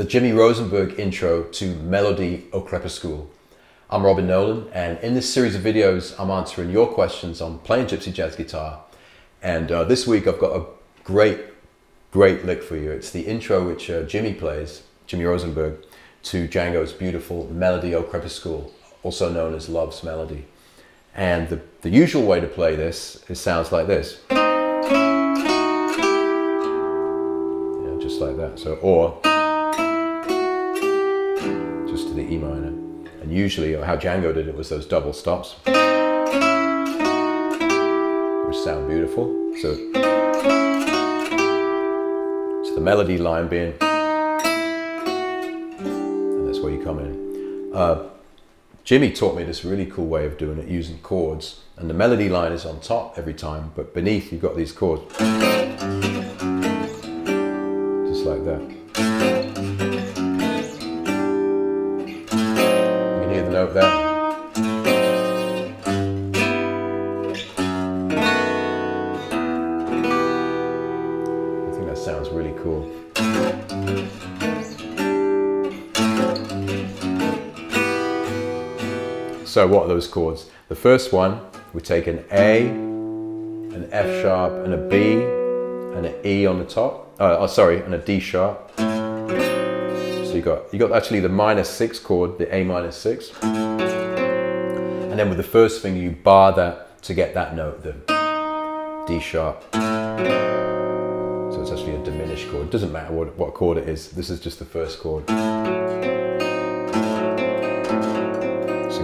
the Jimmy Rosenberg intro to Melodie Au Crepuscule. I'm Robin Nolan, and in this series of videos I'm answering your questions on playing gypsy jazz guitar, and this week I've got a great lick for you. It's the intro which Jimmy plays, Jimmy Rosenberg, to Django's beautiful Melodie Au Crepuscule, also known as Love's Melody. And the usual way to play this, it sounds like this. Yeah, just like that. So, or just to the E minor. And usually how Django did it was those double stops, which sound beautiful. So, the melody line being, and that's where you come in. Jimmy taught me this really cool way of doing it using chords, and the melody line is on top every time, but beneath you've got these chords. Just like that. You can hear the note there. I think that sounds really cool. So what are those chords? The first one, we take an A, an F sharp, and a B, and an E on the top. And a D sharp. So you got actually the -6 chord, the A-6. And then with the first finger, you bar that to get that note, the D sharp. So it's actually a diminished chord. It doesn't matter what chord it is. This is just the first chord.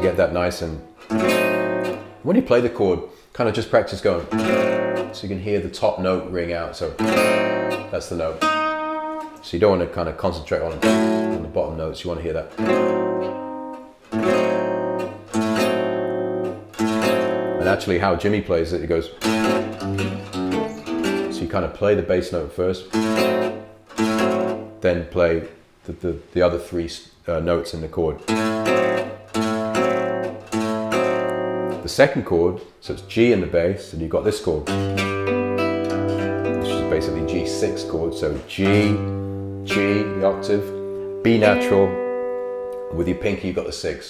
Get that nice, and when you play the chord, kind of just practice going so you can hear the top note ring out. So that's the note. So you don't want to kind of concentrate on the bottom notes. You want to hear that. And actually how Jimmy plays it, it goes, so you kind of play the bass note first, then play the other three notes in the chord. The second chord, so it's G in the bass, and you've got this chord, which is basically G6 chord. So G, the octave, B natural, and with your pinky you've got the 6.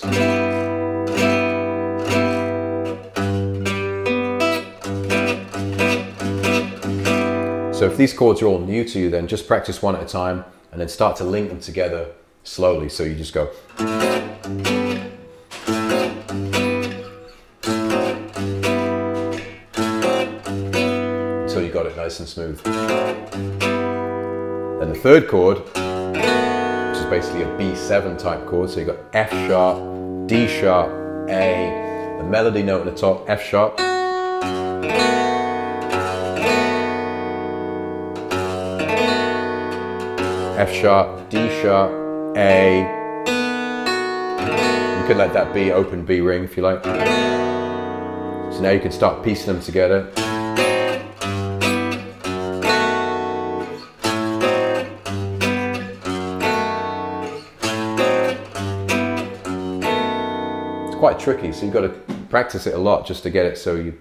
So if these chords are all new to you, then just practice one at a time and then start to link them together slowly. So you just go. So you got it nice and smooth. Then the third chord, which is basically a B7 type chord, so you've got F sharp, D sharp, A, the melody note in the top, F sharp. F sharp, D sharp, A. You could let that be open B ring if you like. So now you can start piecing them together. Quite tricky, so you've got to practice it a lot just to get it, so you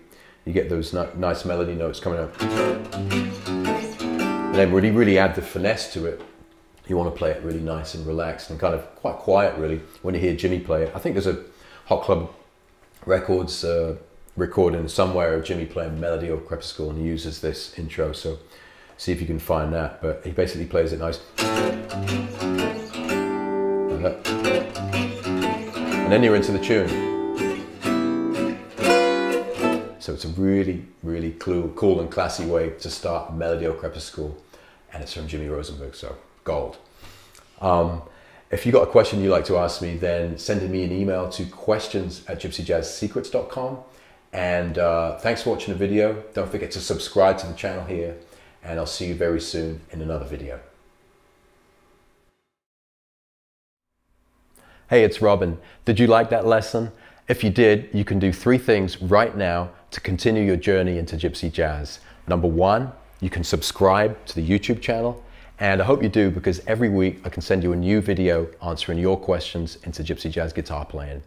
get those nice melody notes coming out, and then really add the finesse to it. You want to play it really nice and relaxed and kind of quite quiet, really, when you hear Jimmy play it. I think there's a Hot Club Records recording somewhere of Jimmy playing Melodie Au Crepuscule, and he uses this intro, so see if you can find that. But he basically plays it nice like that. And then you're into the tune. So it's a really cool and classy way to start Melodie Au Crepuscule, and it's from Jimmy Rosenberg, so gold. If you've got a question you'd like to ask me, then send me an email to questions@gypsyjazzsecrets.com. And thanks for watching the video. Don't forget to subscribe to the channel here, and I'll see you very soon in another video. Hey, it's Robin. Did you like that lesson? If you did, you can do 3 things right now to continue your journey into gypsy jazz. Number 1, you can subscribe to the YouTube channel, and I hope you do, because every week I can send you a new video answering your questions into gypsy jazz guitar playing.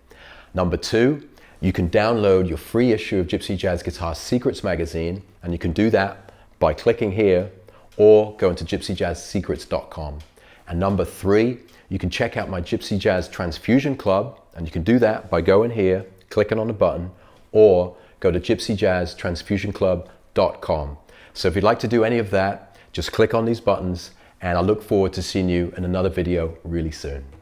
Number 2, you can download your free issue of Gypsy Jazz Guitar Secrets magazine, and you can do that by clicking here or going to gypsyjazzsecrets.com. And number three, you can check out my Gypsy Jazz Transfusion Club, and you can do that by going here, clicking on the button, or go to gypsyjazztransfusionclub.com. So if you'd like to do any of that, just click on these buttons, and I look forward to seeing you in another video really soon.